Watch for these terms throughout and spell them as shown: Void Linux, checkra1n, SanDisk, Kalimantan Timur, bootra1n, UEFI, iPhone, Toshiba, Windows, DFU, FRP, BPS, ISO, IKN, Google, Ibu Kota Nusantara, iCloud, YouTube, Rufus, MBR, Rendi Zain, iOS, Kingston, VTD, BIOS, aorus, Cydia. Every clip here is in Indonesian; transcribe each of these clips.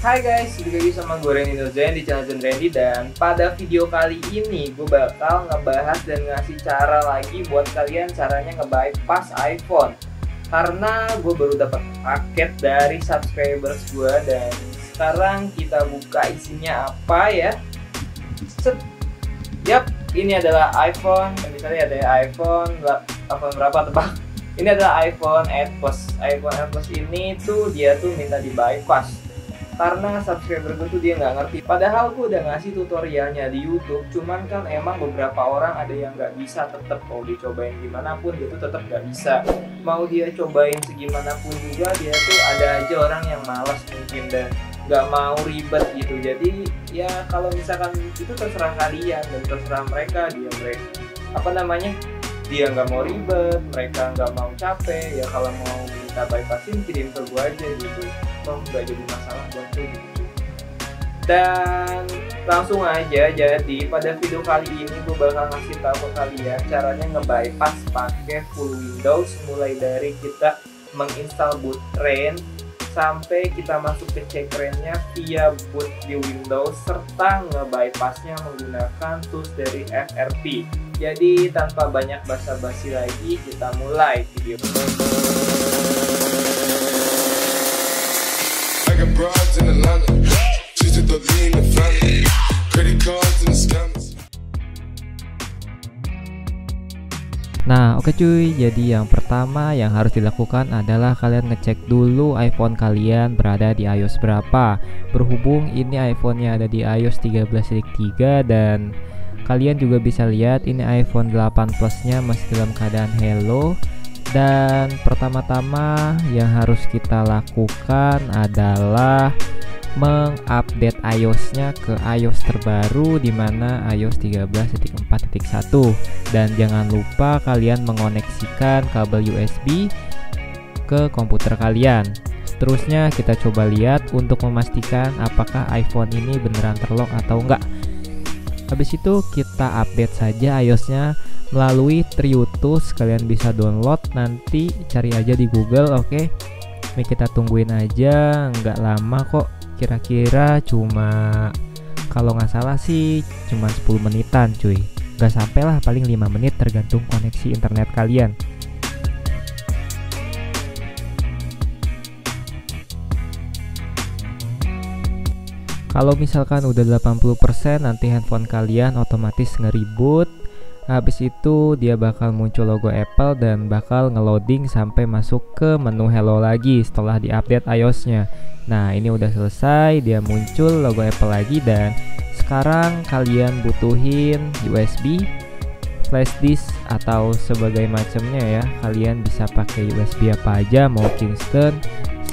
Hai guys, balik lagi sama gue Rendi Zain di channel Rendi. Dan pada video kali ini gue bakal ngebahas dan ngasih cara lagi buat kalian caranya nge-bypass iPhone. Karena gue baru dapat paket dari subscribers gue dan sekarang kita buka isinya apa ya. Yap, ini adalah iPhone. Misalnya ada iPhone berapa tebak? Ini adalah iPhone 8 Plus. iPhone 8 Plus ini tuh dia tuh minta di-bypass. Karena subscriber gue tuh dia nggak ngerti, padahal gue udah ngasih tutorialnya di YouTube. Cuman kan emang beberapa orang ada yang nggak bisa, tetep mau dicobain gimana pun dia tuh tetep nggak bisa. Mau dia cobain segimanapun juga dia tuh ada aja orang yang malas mungkin dan nggak mau ribet gitu. Jadi ya kalau misalkan itu terserah kalian dan terserah mereka, dia nggak mau ribet, mereka nggak mau capek. Ya kalau mau minta bypassin kirim ke gue aja gitu, nggak jadi masalah buat gue gitu. Dan langsung aja, jadi pada video kali ini gue bakal ngasih tahu ke kalian caranya nge-bypass pakai full Windows, mulai dari kita menginstal bootra1n sampai kita masuk ke checkra1n-nya via boot di Windows, serta nge-bypassnya menggunakan tools dari FRP. Jadi tanpa banyak basa-basi lagi, kita mulai video. Nah oke cuy, jadi yang pertama yang harus dilakukan adalah kalian ngecek dulu iPhone kalian berada di iOS berapa. Berhubung ini iPhone-nya ada di iOS 13.3 dan kalian juga bisa lihat ini iPhone 8 Plus-nya masih dalam keadaan hello. Dan pertama-tama yang harus kita lakukan adalah mengupdate iOS-nya ke iOS terbaru, dimana iOS 13.4.1. Dan jangan lupa kalian mengoneksikan kabel USB ke komputer kalian. Seterusnya kita coba lihat untuk memastikan apakah iPhone ini beneran terlock atau enggak. Habis itu kita update saja iOS-nya melalui Triutus. Kalian bisa download, nanti cari aja di Google. Oke, ini kita tungguin aja, nggak lama kok, kira-kira cuma kalau nggak salah sih cuma 10 menitan cuy, nggak sampai lah, paling 5 menit tergantung koneksi internet kalian. Kalau misalkan udah 80% nanti handphone kalian otomatis nge-reboot. Habis itu dia bakal muncul logo Apple dan bakal ngeloading sampai masuk ke menu hello lagi setelah diupdate iOS-nya. Nah ini udah selesai, dia muncul logo Apple lagi dan sekarang kalian butuhin USB, flash disk atau sebagai macamnya ya. Kalian bisa pakai USB apa aja, mau Kingston,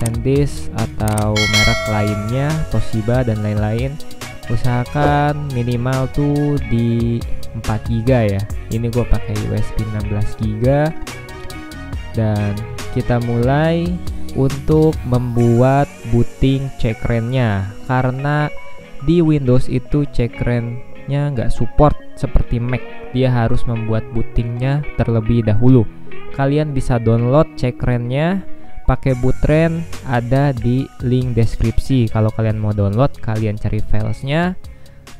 SanDisk atau merek lainnya, Toshiba dan lain-lain. Usahakan minimal tuh di 4 GB ya. Ini gue pakai USB 16 GB. Dan kita mulai untuk membuat booting checkra1n-nya, karena di Windows itu checkra1n-nya nggak support seperti Mac. Dia harus membuat bootingnya terlebih dahulu. Kalian bisa download checkra1n-nya pakai bootra1n, ada di link deskripsi. Kalau kalian mau download, kalian cari filesnya.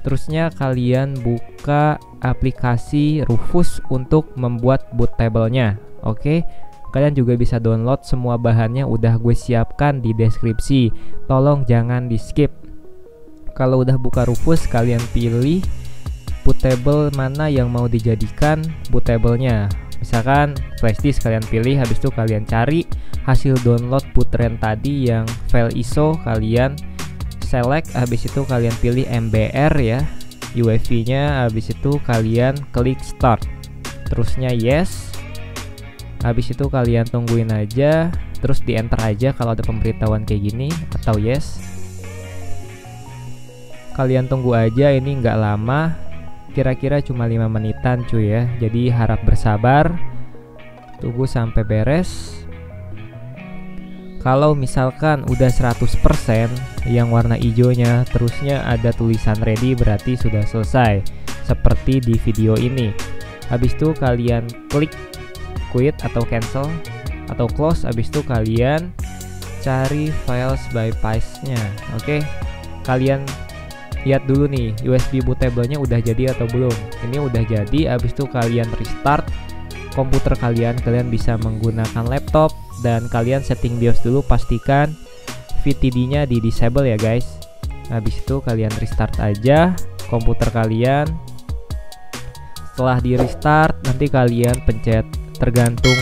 Terusnya kalian buka aplikasi Rufus untuk membuat bootable-nya. Oke, kalian juga bisa download, semua bahannya udah gue siapkan di deskripsi. Tolong jangan di skip. Kalau udah buka Rufus, kalian pilih bootable mana yang mau dijadikan bootable-nya. Misalkan flash disk kalian pilih, habis itu kalian cari hasil download bootra1n tadi yang file ISO, kalian select, habis itu kalian pilih MBR ya UEFI-nya, habis itu kalian klik start. Terusnya yes. Habis itu kalian tungguin aja, terus di enter aja kalau ada pemberitahuan kayak gini atau yes. Kalian tunggu aja, ini nggak lama, kira-kira cuma 5 menitan cuy ya. Jadi harap bersabar, tunggu sampai beres. Kalau misalkan udah 100% yang warna hijaunya, terusnya ada tulisan ready, berarti sudah selesai seperti di video ini. Habis itu kalian klik quit atau cancel atau close. Habis itu kalian cari files bypassnya. Oke, kalian lihat dulu nih USB bootablenya udah jadi atau belum. Ini udah jadi, abis itu kalian restart komputer kalian. Kalian bisa menggunakan laptop dan kalian setting BIOS dulu, pastikan VTD nya di disable ya guys. Habis itu kalian restart aja komputer kalian. Setelah di restart nanti kalian pencet tergantung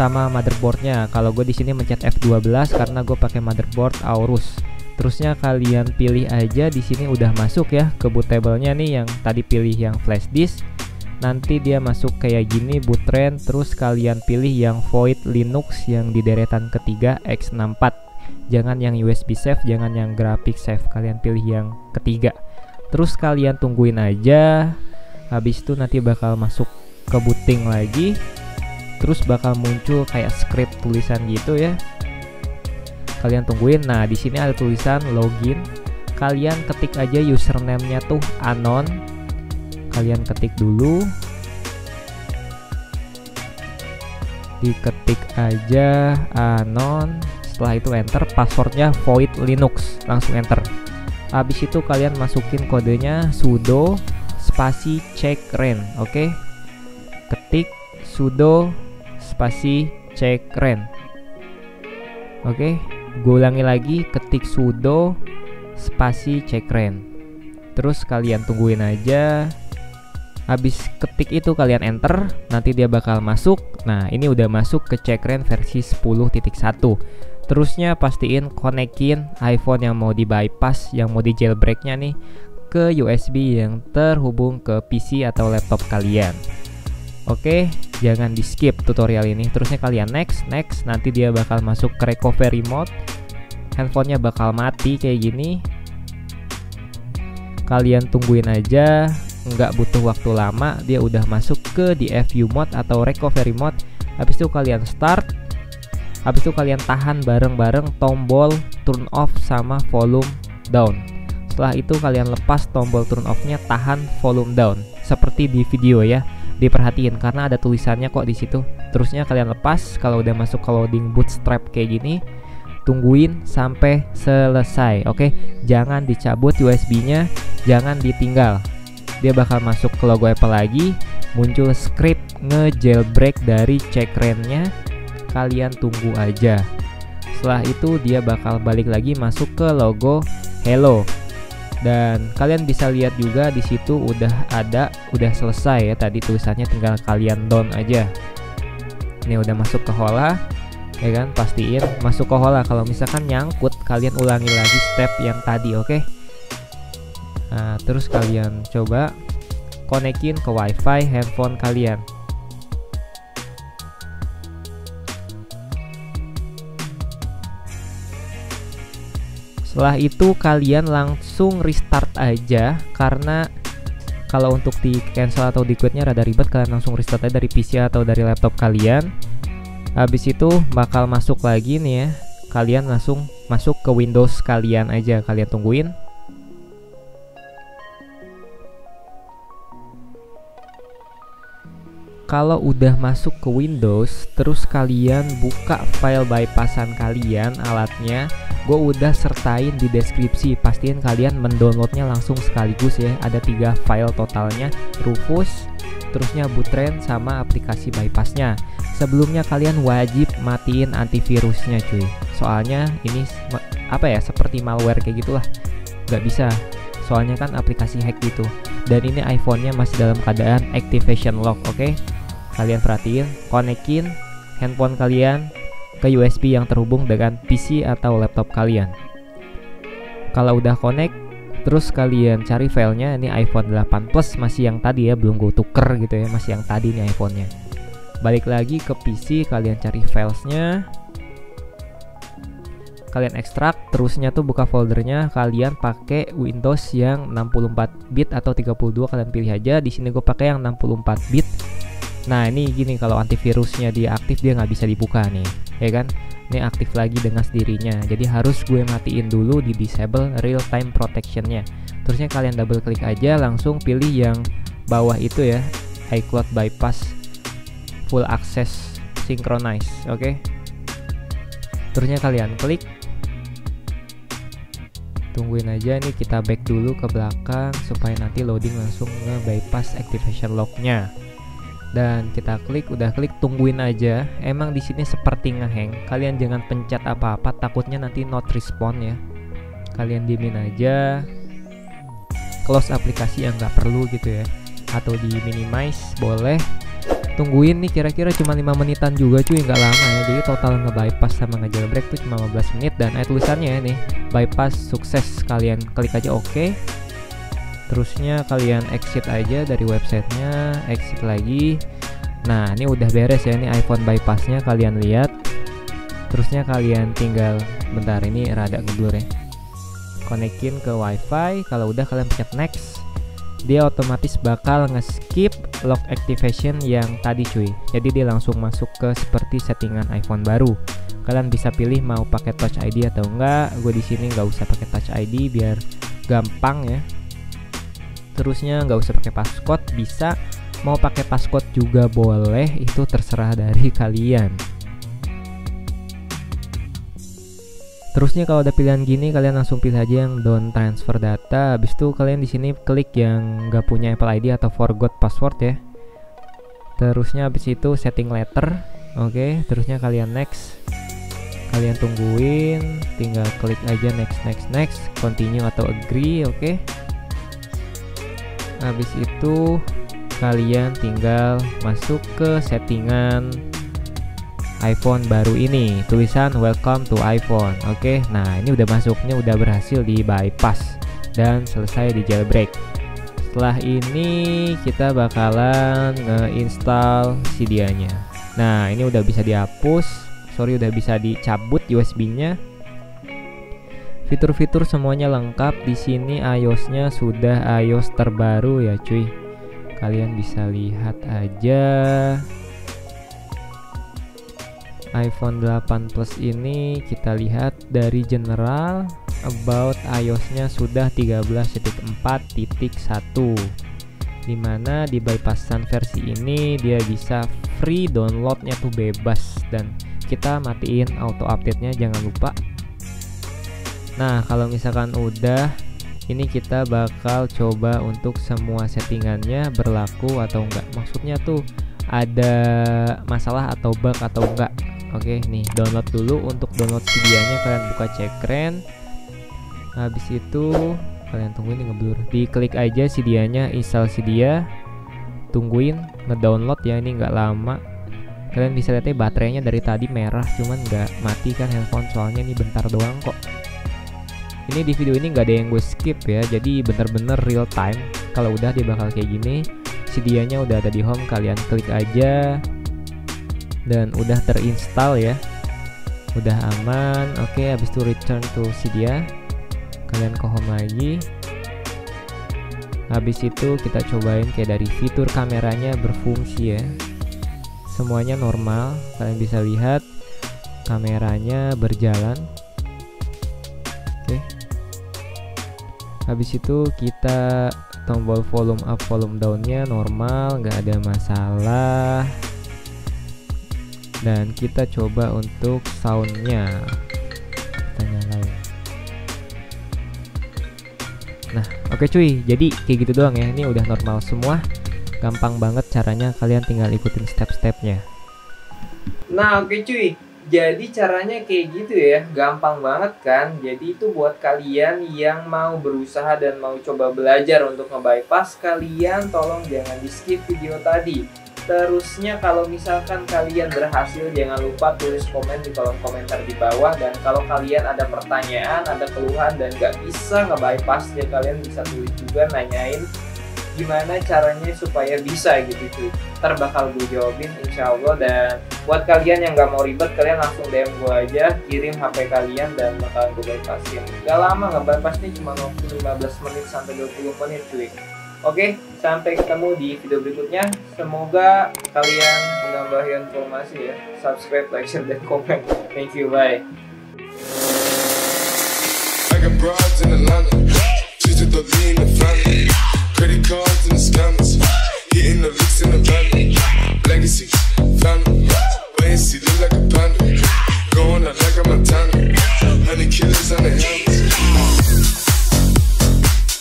sama motherboardnya. Kalau gue di sini mencet F12 karena gue pakai motherboard Aorus. Terusnya kalian pilih aja, di sini udah masuk ya ke bootablenya nih, yang tadi pilih yang flash disk. Nanti dia masuk kayak gini bootra1n, terus kalian pilih yang void linux yang di deretan ketiga x64. Jangan yang USB save, jangan yang graphic save, kalian pilih yang ketiga. Terus kalian tungguin aja. Habis itu nanti bakal masuk ke booting lagi. Terus bakal muncul kayak script tulisan gitu ya. Kalian tungguin. Nah, di sini ada tulisan login. Kalian ketik aja username-nya tuh anon. Kalian ketik dulu. Diketik aja anon. Setelah itu enter, passwordnya void linux. Langsung enter. Habis itu kalian masukin kodenya sudo spasi checkra1n. Oke. Ketik sudo spasi checkra1n. Oke. Gue ulangi lagi, ketik sudo spasi checkra1n. Terus kalian tungguin aja. Habis ketik itu kalian enter, nanti dia bakal masuk. Nah, ini udah masuk ke checkra1n versi 10.1. Terusnya pastiin konekin iPhone yang mau di bypass, yang mau di jailbreaknya nih, ke USB yang terhubung ke PC atau laptop kalian. Oke, jangan di skip tutorial ini. Terusnya kalian next, nanti dia bakal masuk ke recovery mode. Handphonenya bakal mati kayak gini. Kalian tungguin aja, nggak butuh waktu lama, dia udah masuk ke DFU mode atau recovery mode. Habis itu kalian start. Habis itu kalian tahan bareng-bareng tombol turn off sama volume down. Setelah itu kalian lepas tombol turn off-nya, tahan volume down seperti di video ya. Diperhatiin karena ada tulisannya kok di situ. Terusnya kalian lepas kalau udah masuk ke loading bootstrap kayak gini. Tungguin sampai selesai. Oke, jangan dicabut USB-nya, jangan ditinggal. Dia bakal masuk ke logo Apple lagi, muncul script nge-jailbreak dari checkra1n-nya. Kalian tunggu aja. Setelah itu dia bakal balik lagi masuk ke logo Hello. Dan kalian bisa lihat juga di situ udah selesai ya tadi tulisannya, tinggal kalian down aja. Ini udah masuk ke hola, ya kan? Pastiin masuk ke hola. Kalau misalkan nyangkut, kalian ulangi lagi step yang tadi, oke? Nah, terus kalian coba konekin ke WiFi handphone kalian. Setelah itu kalian langsung restart aja, karena kalau untuk di cancel atau di quit-nya rada ribet. Kalian langsung restart aja dari PC atau dari laptop kalian. Habis itu bakal masuk lagi nih ya. Kalian langsung masuk ke Windows kalian aja, kalian tungguin. Kalau udah masuk ke Windows, terus kalian buka file bypassan kalian, alatnya. Gue udah sertain di deskripsi, pastiin kalian mendownloadnya langsung sekaligus ya. Ada 3 file totalnya, Rufus, terusnya bootra1n, sama aplikasi bypassnya. Sebelumnya kalian wajib matiin antivirusnya cuy, soalnya ini apa ya, seperti malware kayak gitulah, nggak bisa, soalnya kan aplikasi hack gitu. Dan ini iPhone-nya masih dalam keadaan activation lock. Oke, kalian perhatiin, konekin handphone kalian ke USB yang terhubung dengan PC atau laptop kalian. Kalau udah connect, terus kalian cari filenya. Ini iPhone 8 Plus masih yang tadi ya, belum gue tuker gitu ya, masih yang tadi nih iPhone-nya. Balik lagi ke PC, kalian cari filesnya, kalian ekstrak, terusnya tuh buka foldernya. Kalian pakai Windows yang 64 bit atau 32, kalian pilih aja. Di sini gue pakai yang 64 bit. Nah, ini gini, kalau antivirusnya dia aktif dia nggak bisa dibuka nih, ya kan? Ini aktif lagi dengan sendirinya, jadi harus gue matiin dulu di disable real time protection-nya. Terusnya kalian double klik aja, langsung pilih yang bawah itu ya, iCloud bypass full access synchronize, oke? Turnya kalian klik, tungguin aja nih, kita back dulu ke belakang supaya nanti loading langsung nge-bypass activation lock-nya. Dan kita klik, udah klik, tungguin aja. Emang di sini seperti ngehang, kalian jangan pencet apa-apa, takutnya nanti not respond ya. Kalian diemin aja, close aplikasi yang nggak perlu gitu ya, atau di minimize boleh. Tungguin nih kira-kira cuma 5 menitan juga cuy, nggak lama ya. Jadi total nge-bypass sama nge-jailbreak tuh cuma 15 menit. Dan ada tulisannya ya nih, bypass sukses, kalian klik aja oke. Terusnya kalian exit aja dari websitenya, exit lagi. Nah ini udah beres ya, ini iPhone bypassnya kalian lihat. Terusnya kalian tinggal, bentar ini rada ngeblur ya, konekin ke WiFi. Kalau udah kalian pencet next, dia otomatis bakal nge-skip lock activation yang tadi cuy. Jadi dia langsung masuk ke seperti settingan iPhone baru. Kalian bisa pilih mau pakai Touch ID atau enggak. Gue di sini nggak usah pakai Touch ID biar gampang ya. Terusnya nggak usah pakai passcode, bisa mau pakai passcode juga boleh, itu terserah dari kalian. Terusnya kalau ada pilihan gini kalian langsung pilih aja yang don't transfer data. Habis itu kalian di sini klik yang nggak punya Apple ID atau forgot password ya. Terusnya habis itu setting letter. Oke, terusnya kalian next. Kalian tungguin, tinggal klik aja next next next, continue atau agree, oke. Habis itu kalian tinggal masuk ke settingan iPhone baru ini, tulisan welcome to iPhone. Oke, nah ini udah masuknya, udah berhasil di bypass dan selesai di jailbreak. Setelah ini kita bakalan nge-install Cydia-nya. Nah ini udah bisa dihapus, sorry udah bisa dicabut USB-nya. Fitur-fitur semuanya lengkap di sini, iOS-nya sudah iOS terbaru ya cuy. Kalian bisa lihat aja. iPhone 8 Plus ini kita lihat dari general, about iOS-nya sudah 13.4.1, dimana di bypassan versi ini dia bisa free downloadnya tuh bebas, dan kita matiin auto update-nya jangan lupa. Nah kalau misalkan udah, ini kita bakal coba untuk semua settingannya berlaku atau enggak, maksudnya tuh ada masalah atau bug atau enggak. Oke, nih download dulu. Untuk download Cydia-nya kalian buka checkra1n. Habis itu kalian tungguin ngeblur. Diklik aja Cydia-nya, install Cydia. Tungguin ngedownload ya, ini nggak lama. Kalian bisa lihat ya, baterainya dari tadi merah cuman nggak mati kan handphone, soalnya ini bentar doang kok. Ini di video ini nggak ada yang gue skip ya, jadi bener-bener real time. Kalau udah dia bakal kayak gini. Cydia-nya udah ada di home, kalian klik aja. Dan udah terinstall ya, udah aman. Oke, habis itu return to Cydia, kalian ke home lagi. Habis itu kita cobain kayak dari fitur kameranya berfungsi ya, semuanya normal. Kalian bisa lihat kameranya berjalan. Oke, habis itu kita tombol volume up volume down-nya normal, nggak ada masalah. Dan kita coba untuk soundnya, kita nyalain. Nah oke cuy, jadi kayak gitu doang ya, ini udah normal semua, gampang banget caranya, kalian tinggal ikutin step-stepnya. Nah oke cuy, jadi caranya kayak gitu ya, gampang banget kan. Jadi itu buat kalian yang mau berusaha dan mau coba belajar untuk nge-bypass, kalian tolong jangan di skip video tadi. Terusnya kalau misalkan kalian berhasil, jangan lupa tulis komen di kolom komentar di bawah. Dan kalau kalian ada pertanyaan, ada keluhan dan nggak bisa nge-bypass, ya kalian bisa tulis juga, nanyain gimana caranya supaya bisa gitu cuy. Ntar bakal gue jawabin insya Allah. Dan buat kalian yang nggak mau ribet, kalian langsung DM gue aja, kirim HP kalian dan bakal gue bypassin. Nggak lama nge-bypassnya, cuma waktu 15 menit sampai 20 menit cuy. Oke, sampai ketemu di video berikutnya. Semoga kalian menambah informasi ya. Subscribe, like, share, dan komen. Thank you, bye.